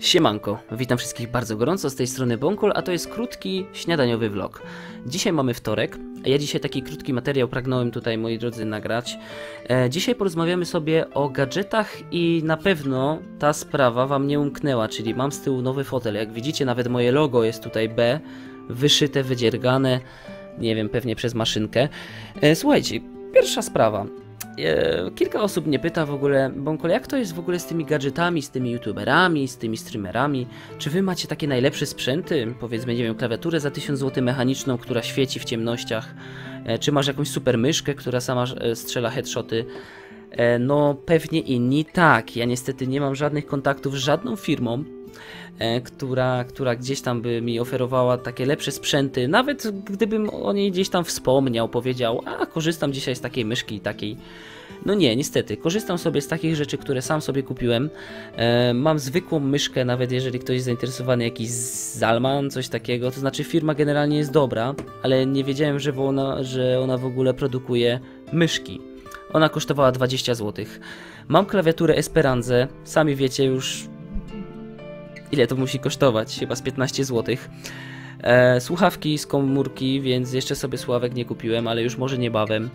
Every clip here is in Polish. Siemanko, witam wszystkich bardzo gorąco, z tej strony Bonkol, a to jest krótki, śniadaniowy vlog. Dzisiaj mamy wtorek, a ja dzisiaj taki krótki materiał pragnąłem tutaj, moi drodzy, nagrać. Dzisiaj porozmawiamy sobie o gadżetach i na pewno ta sprawa wam nie umknęła, czyli mam z tyłu nowy fotel. Jak widzicie, nawet moje logo jest tutaj B, wyszyte, wydziergane, nie wiem, pewnie przez maszynkę. Słuchajcie, pierwsza sprawa. Kilka osób mnie pyta w ogóle, Bonkol, jak to jest w ogóle z tymi gadżetami, z tymi youtuberami, z tymi streamerami? Czy wy macie takie najlepsze sprzęty? Powiedzmy, nie wiem, klawiaturę za 1000 zł mechaniczną, która świeci w ciemnościach. Czy masz jakąś super myszkę, która sama strzela headshoty? No, pewnie inni tak. Ja niestety nie mam żadnych kontaktów z żadną firmą, która gdzieś tam by mi oferowała takie lepsze sprzęty, nawet gdybym o niej gdzieś tam wspomniał, powiedział, a korzystam dzisiaj z takiej myszki i takiej. No nie, niestety, korzystam sobie z takich rzeczy, które sam sobie kupiłem. Mam zwykłą myszkę, nawet jeżeli ktoś jest zainteresowany, jakiś Zalman, coś takiego, to znaczy firma generalnie jest dobra, ale nie wiedziałem, że ona w ogóle produkuje myszki. Ona kosztowała 20 zł. Mam klawiaturę Esperanzę, sami wiecie już, ile to musi kosztować, chyba z 15 zł. Słuchawki z komórki, więc jeszcze sobie słuchawek nie kupiłem, ale już może niebawem.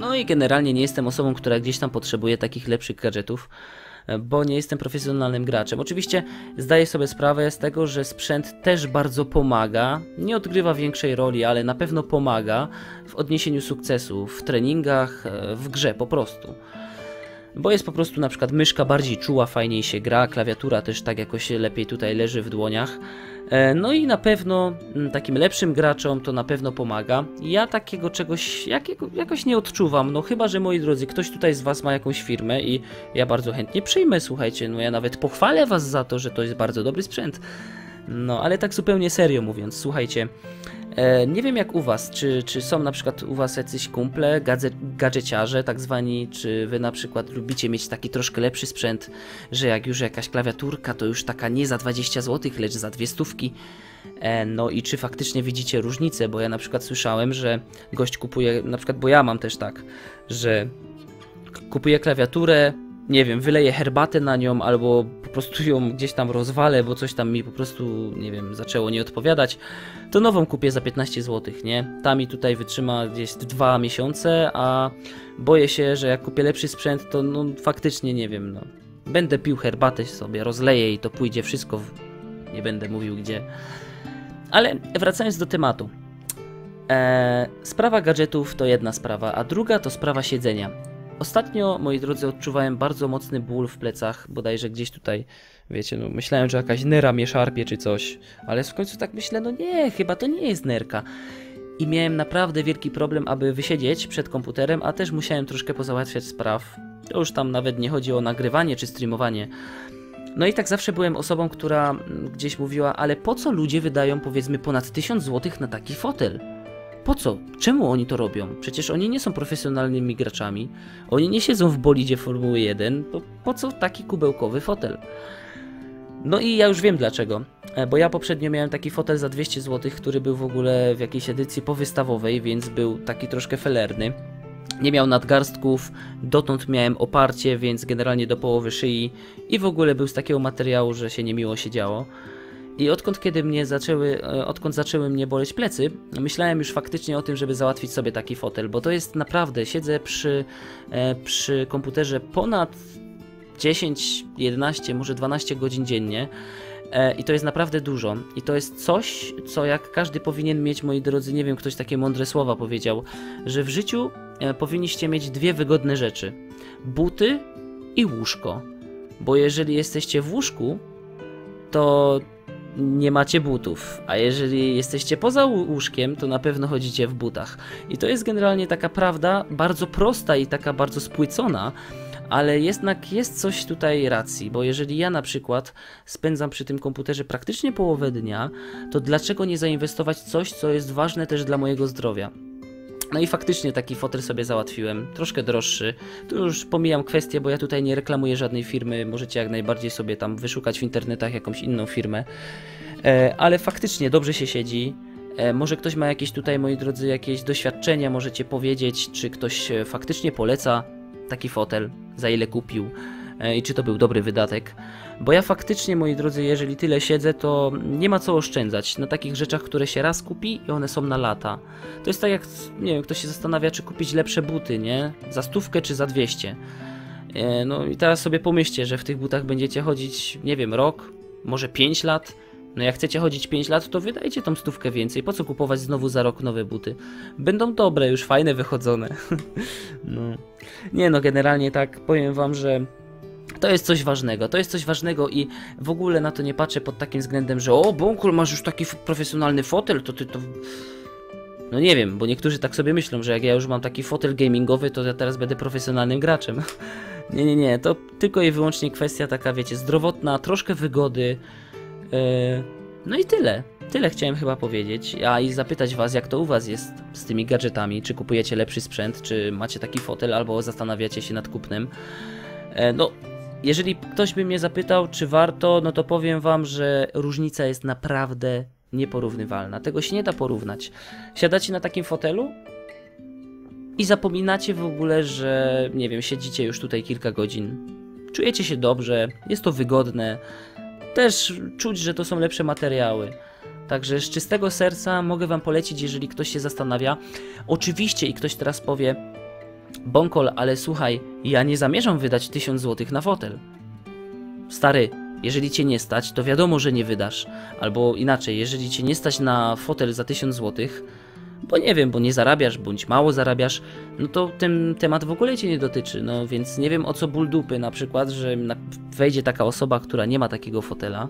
No i generalnie nie jestem osobą, która gdzieś tam potrzebuje takich lepszych gadżetów, bo nie jestem profesjonalnym graczem. Oczywiście zdaję sobie sprawę z tego, że sprzęt też bardzo pomaga, nie odgrywa większej roli, ale na pewno pomaga w odniesieniu sukcesu, w treningach, w grze po prostu. Bo jest po prostu na przykład myszka bardziej czuła, fajniej się gra, klawiatura też tak jakoś lepiej tutaj leży w dłoniach. No i na pewno takim lepszym graczom to na pewno pomaga. Ja takiego czegoś jakoś nie odczuwam, no chyba że, moi drodzy, ktoś tutaj z was ma jakąś firmę i ja bardzo chętnie przyjmę, słuchajcie, no ja nawet pochwalę was za to, że to jest bardzo dobry sprzęt. No ale tak zupełnie serio mówiąc, słuchajcie, nie wiem jak u was, czy są na przykład u was jacyś kumple, gadżeciarze tak zwani, czy wy na przykład lubicie mieć taki troszkę lepszy sprzęt, że jak już jakaś klawiaturka, to już taka nie za 20 zł, lecz za 200. No i czy faktycznie widzicie różnicę, bo ja na przykład słyszałem, że gość kupuje, na przykład, bo ja mam też tak, że kupuję klawiaturę, nie wiem, wyleję herbatę na nią albo po prostu ją gdzieś tam rozwalę, bo coś tam mi po prostu, nie wiem, zaczęło nie odpowiadać, to nową kupię za 15 zł, nie? Ta mi tutaj wytrzyma gdzieś 2 miesiące, a boję się, że jak kupię lepszy sprzęt, to no faktycznie, nie wiem, no, będę pił herbatę sobie, rozleję i to pójdzie wszystko, nie będę mówił gdzie. Ale wracając do tematu. Sprawa gadżetów to jedna sprawa, a druga to sprawa siedzenia. Ostatnio, moi drodzy, odczuwałem bardzo mocny ból w plecach, bodajże gdzieś tutaj, wiecie, no myślałem, że jakaś nera mnie szarpie czy coś, ale w końcu tak myślę, no nie, chyba to nie jest nerka. I miałem naprawdę wielki problem, aby wysiedzieć przed komputerem, a też musiałem troszkę pozałatwiać spraw. To już tam nawet nie chodzi o nagrywanie czy streamowanie. No i tak zawsze byłem osobą, która gdzieś mówiła, ale po co ludzie wydają, powiedzmy, ponad 1000 zł na taki fotel? Po co? Czemu oni to robią? Przecież oni nie są profesjonalnymi graczami, oni nie siedzą w bolidzie Formuły 1, to po co taki kubełkowy fotel? No i ja już wiem dlaczego, bo ja poprzednio miałem taki fotel za 200 zł, który był w ogóle w jakiejś edycji powystawowej, więc był taki troszkę felerny. Nie miał nadgarstków, dotąd miałem oparcie, więc generalnie do połowy szyi i w ogóle był z takiego materiału, że się niemiło siedziało. I odkąd zaczęły mnie boleć plecy, myślałem już faktycznie o tym, żeby załatwić sobie taki fotel, bo to jest naprawdę, siedzę przy komputerze ponad 10, 11, może 12 godzin dziennie i to jest naprawdę dużo. I to jest coś, co jak każdy powinien mieć, moi drodzy, nie wiem, ktoś takie mądre słowa powiedział, że w życiu powinniście mieć dwie wygodne rzeczy, buty i łóżko, bo jeżeli jesteście w łóżku, to nie macie butów, a jeżeli jesteście poza łóżkiem, to na pewno chodzicie w butach. I to jest generalnie taka prawda, bardzo prosta i taka bardzo spłycona, ale jednak jest coś tutaj racji, bo jeżeli ja na przykład spędzam przy tym komputerze praktycznie połowę dnia, to dlaczego nie zainwestować w coś, co jest ważne też dla mojego zdrowia? No i faktycznie taki fotel sobie załatwiłem, troszkę droższy, tu już pomijam kwestię, bo ja tutaj nie reklamuję żadnej firmy, możecie jak najbardziej sobie tam wyszukać w internetach jakąś inną firmę, ale faktycznie dobrze się siedzi, może ktoś ma jakieś tutaj, moi drodzy, jakieś doświadczenia, możecie powiedzieć, czy ktoś faktycznie poleca taki fotel, za ile kupił, i czy to był dobry wydatek. Bo ja faktycznie, moi drodzy, jeżeli tyle siedzę, to nie ma co oszczędzać na takich rzeczach, które się raz kupi i one są na lata. To jest tak jak, nie wiem, ktoś się zastanawia, czy kupić lepsze buty, nie? Za 100 czy za 200. No i teraz sobie pomyślcie, że w tych butach będziecie chodzić, nie wiem, rok, może 5 lat. No jak chcecie chodzić 5 lat, to wydajcie tą 100 więcej. Po co kupować znowu za rok nowe buty? Będą dobre, już fajne, wychodzone. No. Nie no, generalnie tak powiem wam, że to jest coś ważnego. To jest coś ważnego i w ogóle na to nie patrzę pod takim względem, że o, Bonkol, masz już taki profesjonalny fotel, to ty to... No nie wiem, bo niektórzy tak sobie myślą, że jak ja już mam taki fotel gamingowy, to ja teraz będę profesjonalnym graczem. Nie, nie, nie, to tylko i wyłącznie kwestia taka, wiecie, zdrowotna, troszkę wygody. No i tyle. Tyle chciałem chyba powiedzieć. A i zapytać was, jak to u was jest z tymi gadżetami. Czy kupujecie lepszy sprzęt, czy macie taki fotel, albo zastanawiacie się nad kupnem. No, jeżeli ktoś by mnie zapytał, czy warto, no to powiem wam, że różnica jest naprawdę nieporównywalna. Tego się nie da porównać. Siadacie na takim fotelu i zapominacie w ogóle, że, nie wiem, siedzicie już tutaj kilka godzin. Czujecie się dobrze, jest to wygodne. Też czuć, że to są lepsze materiały. Także z czystego serca mogę wam polecić, jeżeli ktoś się zastanawia. Oczywiście i ktoś teraz powie: Bonkol, ale słuchaj, ja nie zamierzam wydać 1000 zł na fotel. Stary, jeżeli cię nie stać, to wiadomo, że nie wydasz. Albo inaczej, jeżeli cię nie stać na fotel za 1000 zł, bo nie wiem, bo nie zarabiasz, bądź mało zarabiasz, no to ten temat w ogóle cię nie dotyczy, no więc nie wiem, o co ból dupy, na przykład, że wejdzie taka osoba, która nie ma takiego fotela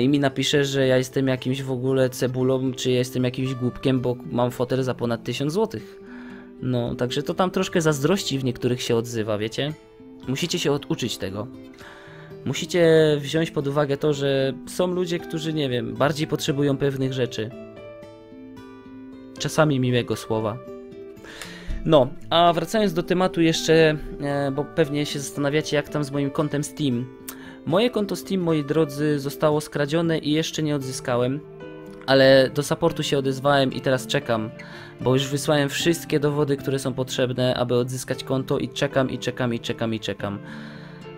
i mi napisze, że ja jestem jakimś w ogóle cebulą, czy ja jestem jakimś głupkiem, bo mam fotel za ponad 1000 zł. No, także to tam troszkę zazdrości w niektórych się odzywa, wiecie? Musicie się oduczyć tego. Musicie wziąć pod uwagę to, że są ludzie, którzy, nie wiem, bardziej potrzebują pewnych rzeczy. Czasami miłego słowa. No, a wracając do tematu jeszcze, bo pewnie się zastanawiacie, jak tam z moim kontem Steam. Moje konto Steam, moi drodzy, zostało skradzione i jeszcze nie odzyskałem, ale do supportu się odezwałem i teraz czekam, bo już wysłałem wszystkie dowody, które są potrzebne, aby odzyskać konto i czekam.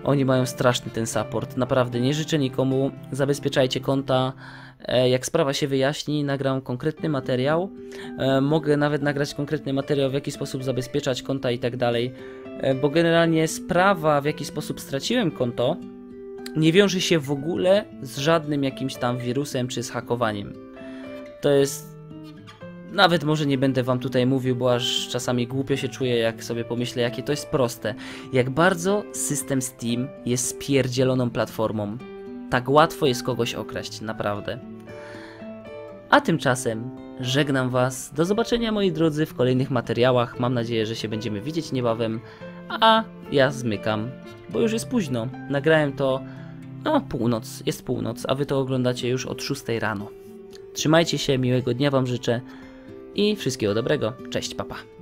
Oni mają straszny ten support, naprawdę nie życzę nikomu, zabezpieczajcie konta, jak sprawa się wyjaśni, nagram konkretny materiał, mogę nawet nagrać konkretny materiał, w jaki sposób zabezpieczać konta i tak dalej, bo generalnie sprawa, w jaki sposób straciłem konto, nie wiąże się w ogóle z żadnym jakimś tam wirusem czy z hakowaniem. To jest... Nawet może nie będę wam tutaj mówił, bo aż czasami głupio się czuję, jak sobie pomyślę, jakie to jest proste. Jak bardzo system Steam jest spierdzieloną platformą. Tak łatwo jest kogoś okraść, naprawdę. A tymczasem żegnam was. Do zobaczenia, moi drodzy, w kolejnych materiałach. Mam nadzieję, że się będziemy widzieć niebawem. A ja zmykam, bo już jest późno. Nagrałem to... No, północ. Jest północ, a wy to oglądacie już od 6 rano. Trzymajcie się, miłego dnia wam życzę. I wszystkiego dobrego. Cześć, papa.